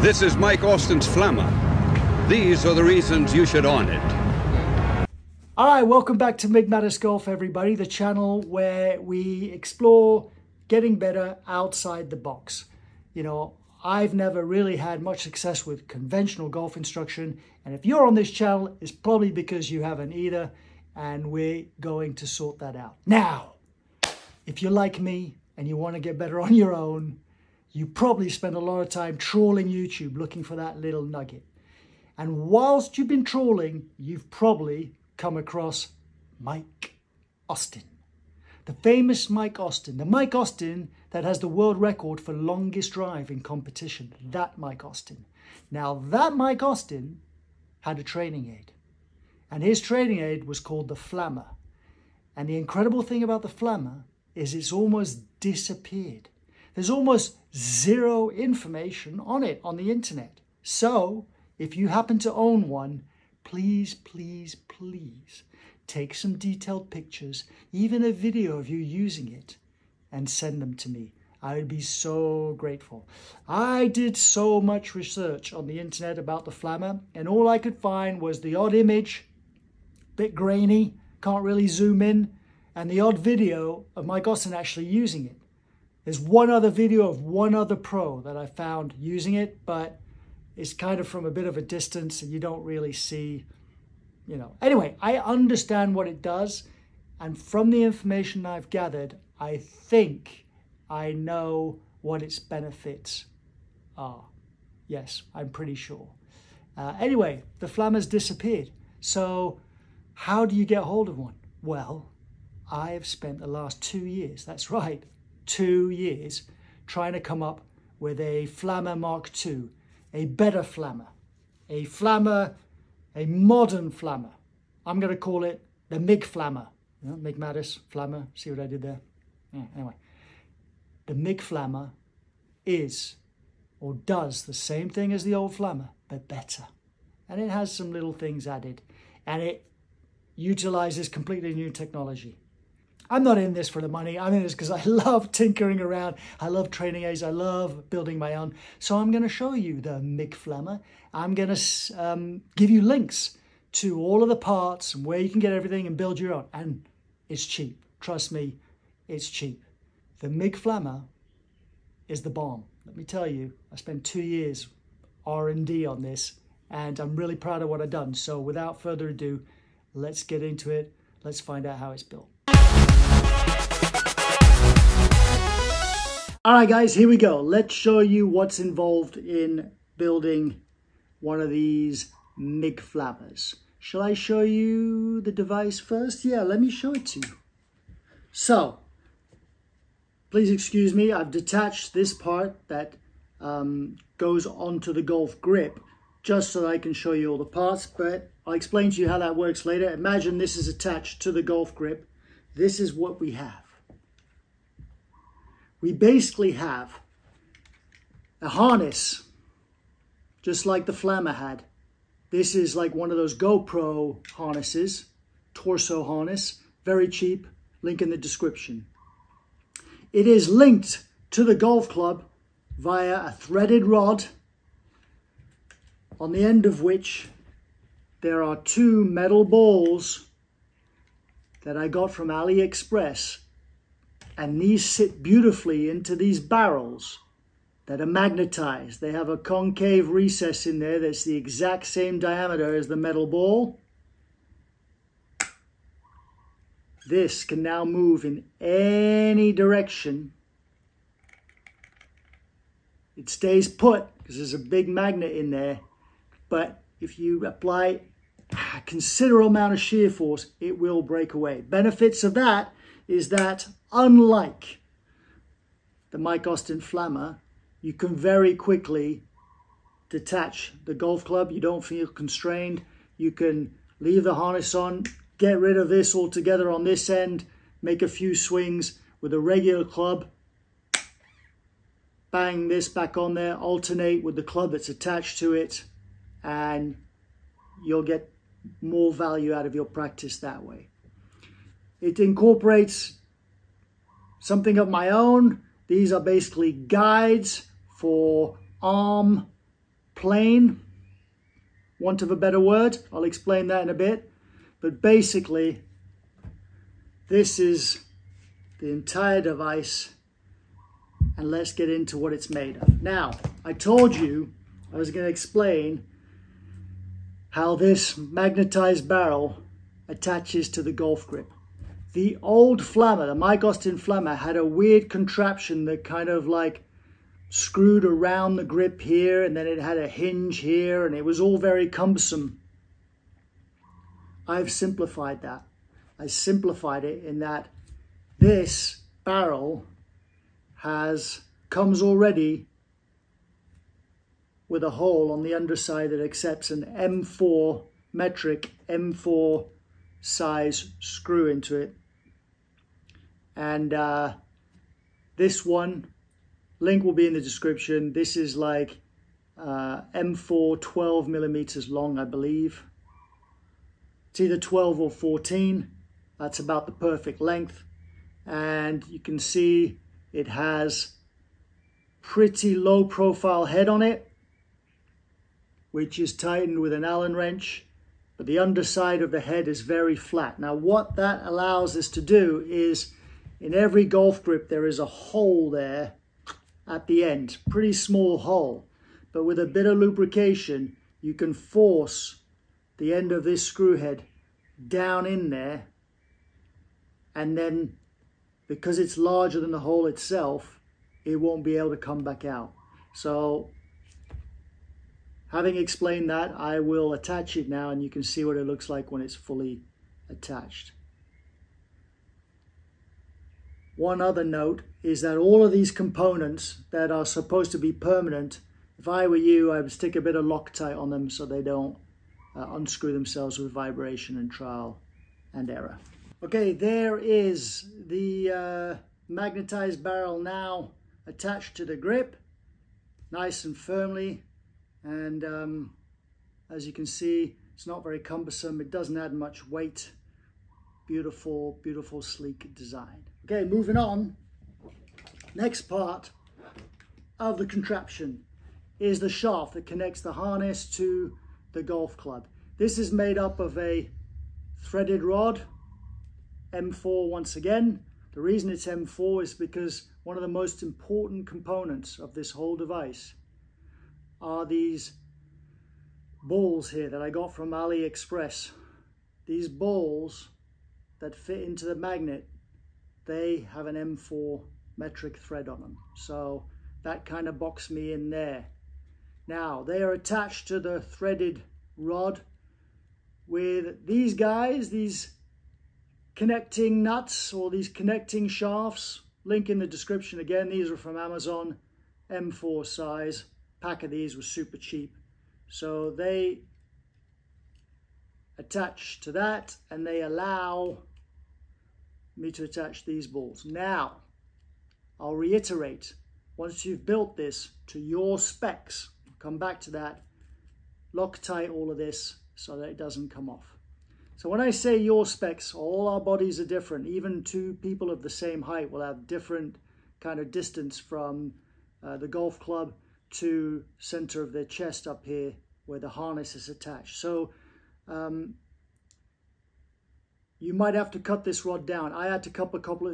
This is Mike Austin's Flammer. These are the reasons you should own it. All right, welcome back to Migmatis Golf, everybody, the channel where we explore getting better outside the box. You know, I've never really had much success with conventional golf instruction, and if you're on this channel, it's probably because you haven't either, and we're going to sort that out. Now, if you're like me and you want to get better on your own, you probably spend a lot of time trawling YouTube looking for that little nugget. And whilst you've been trawling, you've probably come across Mike Austin. The famous Mike Austin, the Mike Austin that has the world record for longest drive in competition, that Mike Austin. Now that Mike Austin had a training aid, and his training aid was called the Flammer. And the incredible thing about the Flammer is it's almost disappeared. There's almost zero information on it on the internet. So if you happen to own one, please, please, please, take some detailed pictures, even a video of you using it, and send them to me. I would be so grateful. I did so much research on the internet about the Flammer, and all I could find was the odd image, bit grainy, can't really zoom in, and the odd video of Mike Austin actually using it. There's one other video of one other pro that I found using it, but it's kind of from a bit of a distance and you don't really see. You know, anyway, I understand what it does, and from the information I've gathered, I think I know what its benefits are. Yes, I'm pretty sure. Anyway, the Flammer's disappeared. So how do you get hold of one? Well, I have spent the last 2 years, that's right, 2 years, trying to come up with a Flammer Mark II, a better Flammer, a Flammer, a modern Flammer. I'm going to call it the MIG Flammer. You know, Migmatis, Flammer, see what I did there? Yeah, anyway, the MIG Flammer is or does the same thing as the old Flammer, but better. And it has some little things added, and it utilizes completely new technology. I'm not in this for the money. I'm in this because I love tinkering around. I love training aids. I love building my own. So I'm going to show you the MIG Flammer. I'm going to give you links to all of the parts and where you can get everything and build your own. And it's cheap. Trust me, it's cheap. The MIG Flammer is the bomb. Let me tell you, I spent 2 years R&D on this, and I'm really proud of what I've done. So without further ado, let's get into it. Let's find out how it's built. All right, guys, here we go. Let's show you what's involved in building one of these MIG Flammers. Shall I show you the device first? Yeah, let me show it to you. So, please excuse me. I've detached this part that goes onto the golf grip just so that I can show you all the parts, but I'll explain to you how that works later. Imagine this is attached to the golf grip. This is what we have. We basically have a harness, just like the Flammer had. This is like one of those GoPro harnesses, torso harness, very cheap, link in the description. It is linked to the golf club via a threaded rod, on the end of which there are two metal balls that I got from AliExpress. And these sit beautifully into these barrels that are magnetized. They have a concave recess in there that's the exact same diameter as the metal ball. This can now move in any direction. It stays put because there's a big magnet in there. But if you apply a considerable amount of shear force, it will break away. Benefits of that is that unlike the Mike Austin Flammer, you can very quickly detach the golf club. You don't feel constrained. You can leave the harness on, get rid of this altogether on this end, make a few swings with a regular club, bang this back on there, alternate with the club that's attached to it, and you'll get more value out of your practice that way. It incorporates something of my own. These are basically guides for arm plain, want of a better word. I'll explain that in a bit. But basically, this is the entire device, and let's get into what it's made of. Now, I told you I was going to explain how this magnetized barrel attaches to the golf grip. The old Flammer, the Mike Austin Flammer, had a weird contraption that kind of like screwed around the grip here, and then it had a hinge here, and it was all very cumbersome. I've simplified that. I simplified it in that this barrel comes already with a hole on the underside that accepts an M4 metric, M4 size screw into it. And this one, link will be in the description. This is like M4 12 millimeters long, I believe. It's either 12 or 14. That's about the perfect length. And you can see it has pretty low profile head on it, which is tightened with an Allen wrench, but the underside of the head is very flat. Now, what that allows us to do is, in every golf grip, there is a hole there at the end, pretty small hole, but with a bit of lubrication, you can force the end of this screw head down in there, and then because it's larger than the hole itself, it won't be able to come back out. So having explained that, I will attach it now, and you can see what it looks like when it's fully attached. One other note is that all of these components that are supposed to be permanent, if I were you, I would stick a bit of Loctite on them so they don't unscrew themselves with vibration and trial and error. Okay, there is the magnetized barrel now attached to the grip, nice and firmly. And as you can see, it's not very cumbersome. It doesn't add much weight. Beautiful, beautiful, sleek design. Okay, moving on. Next part of the contraption is the shaft that connects the harness to the golf club. This is made up of a threaded rod, M4 once again. The reason it's M4 is because one of the most important components of this whole device are these balls here that I got from AliExpress. These balls that fit into the magnet, they have an M4 metric thread on them. So that kind of boxed me in there. Now, they are attached to the threaded rod with these guys, these connecting nuts, or these connecting shafts. Link in the description again. These are from Amazon, M4 size. Pack of these was super cheap. So they attach to that, and they allow me to attach these balls. Now, I'll reiterate, once you've built this to your specs, I'll come back to that, Loctite all of this so that it doesn't come off. So when I say your specs, all our bodies are different. Even two people of the same height will have different kind of distance from the golf club to center of their chest up here where the harness is attached. So you might have to cut this rod down. I had to cut a couple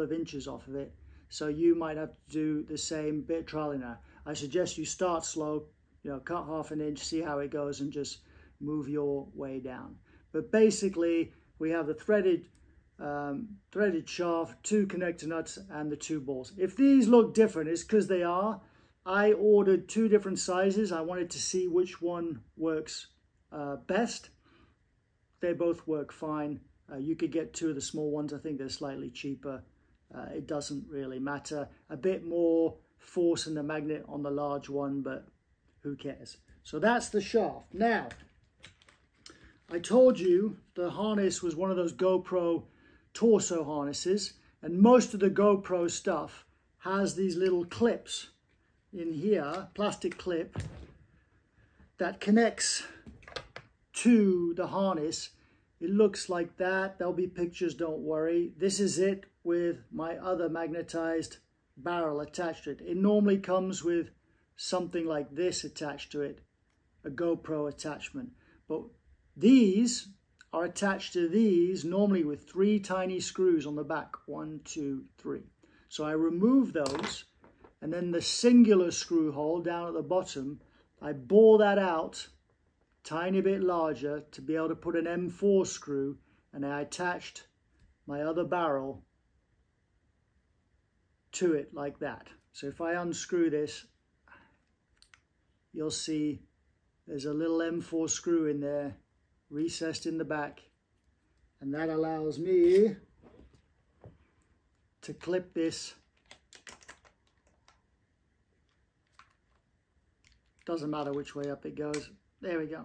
of inches off of it. So you might have to do the same bit, trialing that. I suggest you start slow, you know, cut half an inch, see how it goes, and just move your way down. But basically, we have the threaded shaft, two connector nuts, and the two balls. If these look different, it's because they are. I ordered two different sizes. I wanted to see which one works best. They both work fine. You could get two of the small ones. I think they're slightly cheaper. It doesn't really matter. A bit more force in the magnet on the large one, but who cares? So that's the shaft. Now, I told you the harness was one of those GoPro torso harnesses, and most of the GoPro stuff has these little clips in here, plastic clip, that connects to the harness. It looks like that. There'll be pictures, don't worry. This is it with my other magnetized barrel attached to it. It normally comes with something like this attached to it, a GoPro attachment. But these are attached to these normally with 3 tiny screws on the back, 1, 2, 3. So I remove those, and then the singular screw hole down at the bottom, I bore that out, tiny bit larger, to be able to put an M4 screw, and I attached my other barrel to it like that. So if I unscrew this, you'll see there's a little M4 screw in there, recessed in the back, and that allows me to clip this. Doesn't matter which way up it goes, there we go,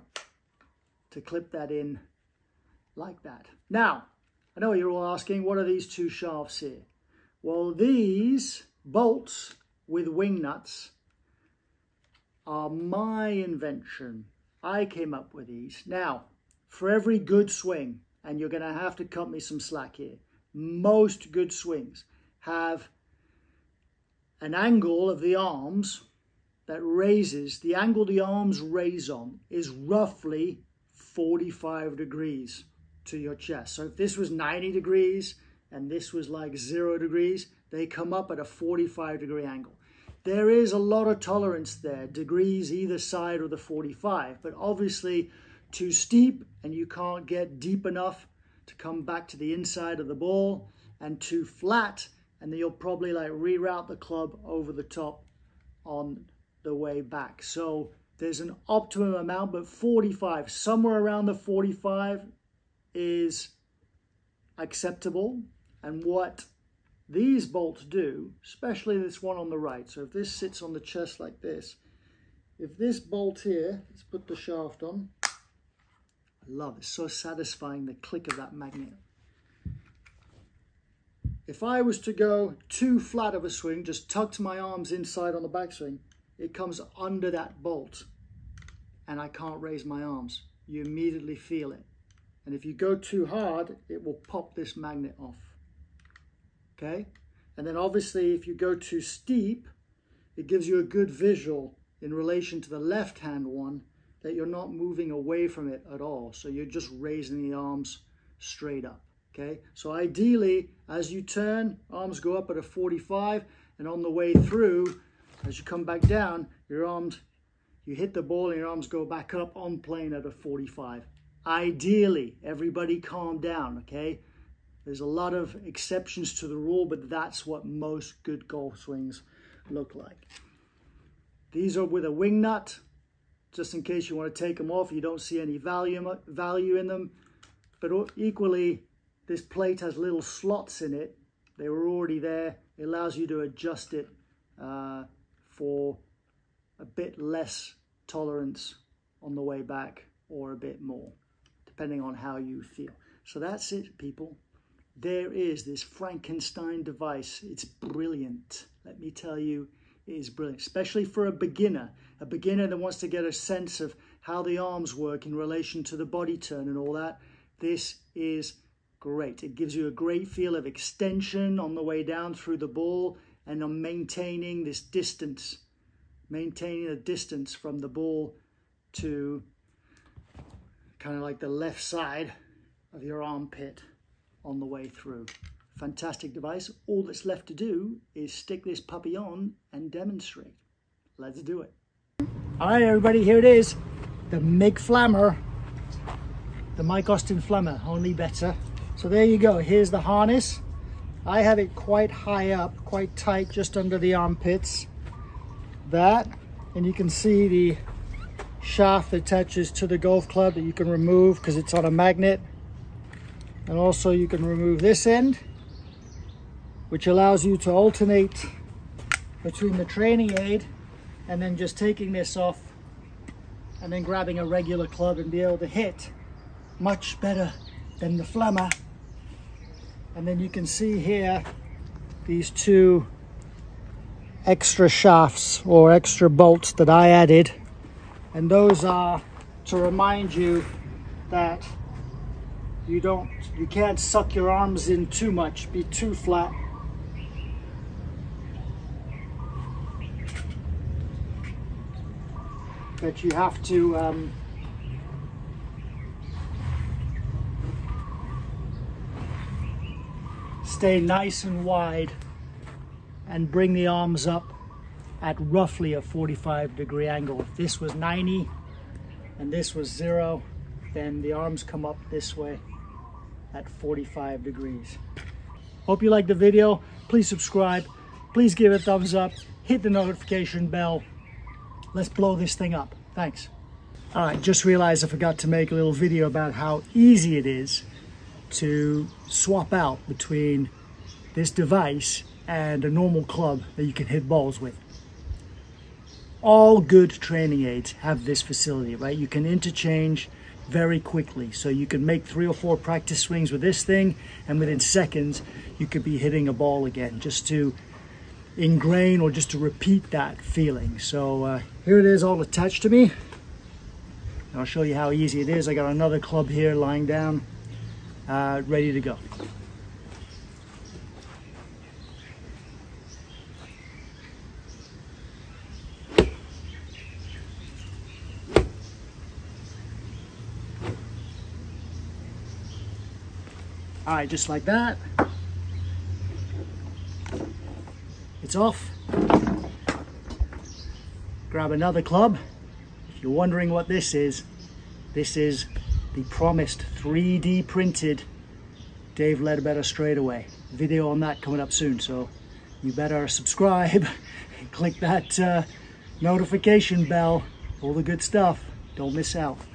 to clip that in like that. Now, I know you're all asking, what are these 2 shafts here? Well, these bolts with wing nuts are my invention. I came up with these. Now, for every good swing, and you're going to have to cut me some slack here, most good swings have an angle of the arms that raises, the angle the arms raise on is roughly 45 degrees to your chest. So if this was 90 degrees and this was like 0 degrees, they come up at a 45-degree angle. There is a lot of tolerance there, degrees either side of the 45, but obviously too steep and you can't get deep enough to come back to the inside of the ball, and too flat, and then you'll probably like reroute the club over the top on the way back. So there's an optimum amount, but 45, somewhere around the 45 is acceptable. And what these bolts do, especially this one on the right, so if this sits on the chest like this, if this bolt here, let's put the shaft on, I love it, it's so satisfying, the click of that magnet. If I was to go too flat of a swing, just tucked my arms inside on the backswing, it comes under that bolt and I can't raise my arms. You immediately feel it. And if you go too hard, it will pop this magnet off. Okay? And then obviously if you go too steep, it gives you a good visual in relation to the left-hand one that you're not moving away from it at all. So you're just raising the arms straight up. Okay? So ideally, as you turn, arms go up at a 45, and on the way through, as you come back down, your arms, you hit the ball and your arms go back up on plane at a 45. Ideally, everybody calm down, okay? There's a lot of exceptions to the rule, but that's what most good golf swings look like. These are with a wing nut, just in case you want to take them off, you don't see any value in them. But equally, this plate has little slots in it. They were already there. It allows you to adjust it for a bit less tolerance on the way back, or a bit more, depending on how you feel. So that's it, people. There is this Frankenstein device. It's brilliant. Let me tell you, it is brilliant, especially for a beginner that wants to get a sense of how the arms work in relation to the body turn and all that. This is great. It gives you a great feel of extension on the way down through the ball, and on maintaining this distance, maintaining a distance from the ball to kind of like the left side of your armpit on the way through. Fantastic device. All that's left to do is stick this puppy on and demonstrate. Let's do it. All right, everybody, here it is. The MIG Flammer, the Mike Austin Flammer, only better. So there you go, here's the harness. I have it quite high up, quite tight, just under the armpits. That, and you can see the shaft that attaches to the golf club that you can remove because it's on a magnet. And also you can remove this end, which allows you to alternate between the training aid and then just taking this off and then grabbing a regular club and be able to hit much better than the Flammer. And then you can see here these 2 extra shafts or extra bolts that I added. And those are to remind you that you can't suck your arms in too much, be too flat. but you have to stay nice and wide and bring the arms up at roughly a 45-degree angle. If this was 90 and this was 0, then the arms come up this way at 45 degrees. Hope you liked the video. Please subscribe. Please give it a thumbs up. Hit the notification bell. Let's blow this thing up. Thanks. All right, just realized I forgot to make a little video about how easy it is to swap out between this device and a normal club that you can hit balls with. All good training aids have this facility, right? You can interchange very quickly. So you can make 3 or 4 practice swings with this thing, and within seconds, you could be hitting a ball again, just to ingrain or just to repeat that feeling. So here it is all attached to me. And I'll show you how easy it is. I got another club here lying down, ready to go. All right, just like that. It's off. Grab another club. If you're wondering what this is the promised 3D printed Dave Ledbetter straightaway. Video on that coming up soon, so you better subscribe and click that notification bell. All the good stuff. Don't miss out.